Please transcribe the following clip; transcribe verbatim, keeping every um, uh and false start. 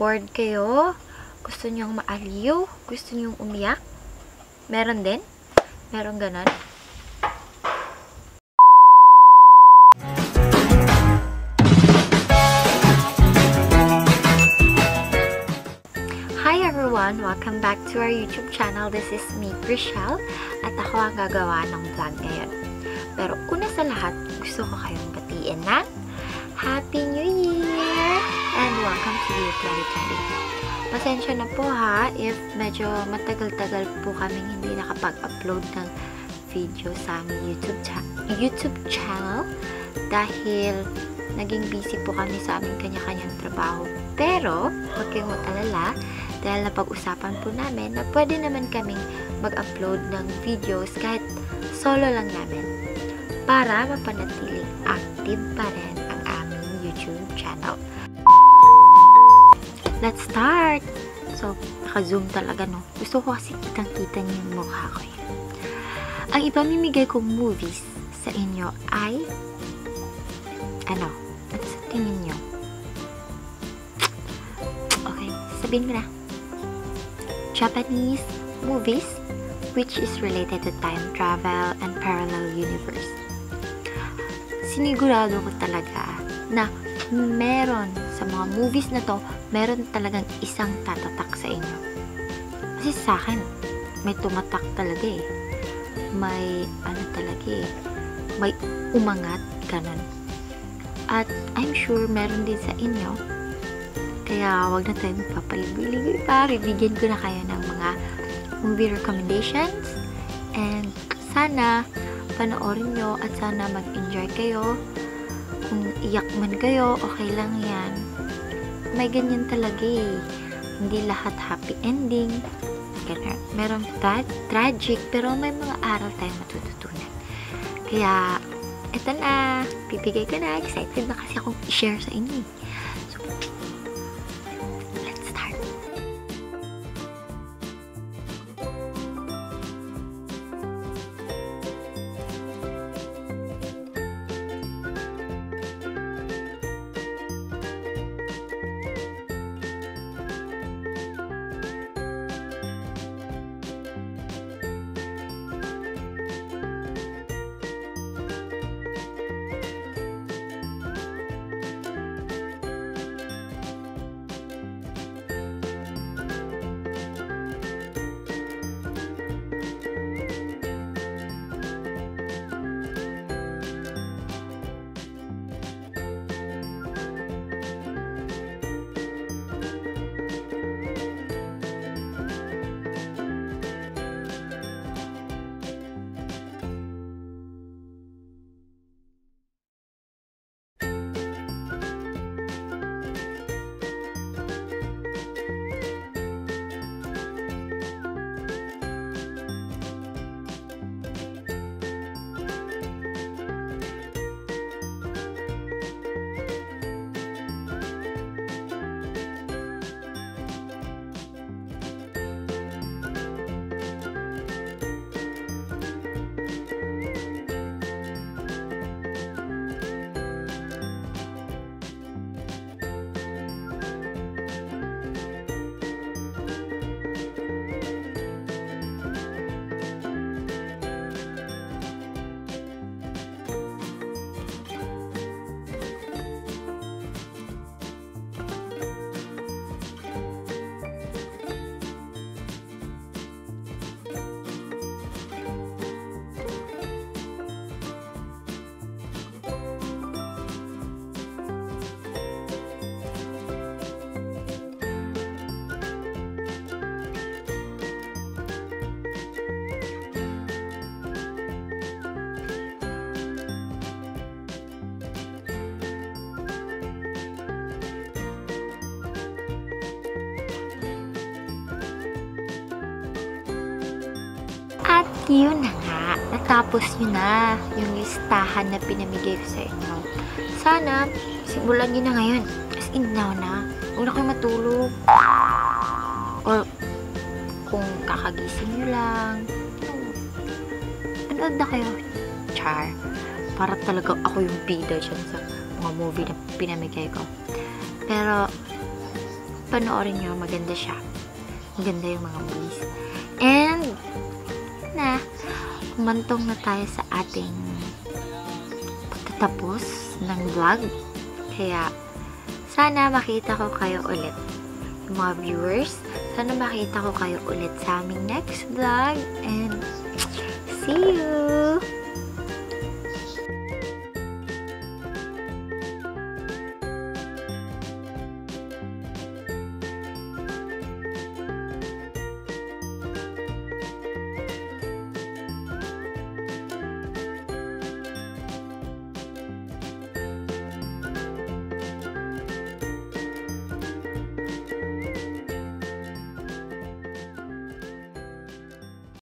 bored kayo, gusto nyong maaliw, gusto nyong umiyak, meron din, meron ganon. Hi everyone! Welcome back to our YouTube channel. This is me, Richelle, at ako ang gagawa ng vlog ngayon. Pero una sa lahat, gusto ko kayong batiin na Happy New Year! And welcome to the Pag-Ali-Talic. Pasensya na po ha if medyo matagal-tagal po kaming hindi nakapag-upload ng video sa aming YouTube, cha YouTube channel dahil naging busy po kami sa aming kanya-kanyang trabaho. Pero, huwag kayong mag-alala dahil napag-usapan po namin na pwede naman kaming mag-upload ng videos kahit solo lang namin para mapanatiling active pa rin ang aming YouTube channel. Let's start! So, naka-zoom talaga no. Gusto ko kasi kitang-kita niyo yung mukha ko. Ang ipamimigay kong movies sa inyo ay ano? At sa tingin nyo? Okay, sabihin mo na. Japanese movies which is related to time travel and parallel universe. Sinigurado ko talaga na meron sa mga movies na to, meron talagang isang tatatak sa inyo. Kasi sa akin, may tumatak talaga eh. May ano talaga eh. May umangat, ganun. At I'm sure meron din sa inyo. Kaya wag na tayo magpapaligoy-ligoy pa. Bibigyan ko na kayo ng mga movie recommendations and sana panoorin nyo at sana mag-enjoy kayo. Kung iyak man kayo, okay lang yan. May ganyan talaga eh. Hindi lahat happy ending. Merong tra tragic pero may mga aral tayo matututunan. Kaya eto na, bibigay ko na. Excited na kasi akong i-share sa inyo. At yun na nga, natapos yun na yung listahan na pinamigay ko sa inyo. Sana, simulan nyo na ngayon. As in now na. Huwag na kayo matulog. Or, kung kakagising nyo lang. Anood na kayo. Char. Para talaga ako yung bida dyan sa mga movie na pinamigay ko. Pero, panoorin nyo, maganda siya. Maganda yung mga movies. And, na, kumantong na tayo sa ating pagtatapos ng vlog. Kaya, sana makita ko kayo ulit. Yung mga viewers, sana makita ko kayo ulit sa aming next vlog. And, see you!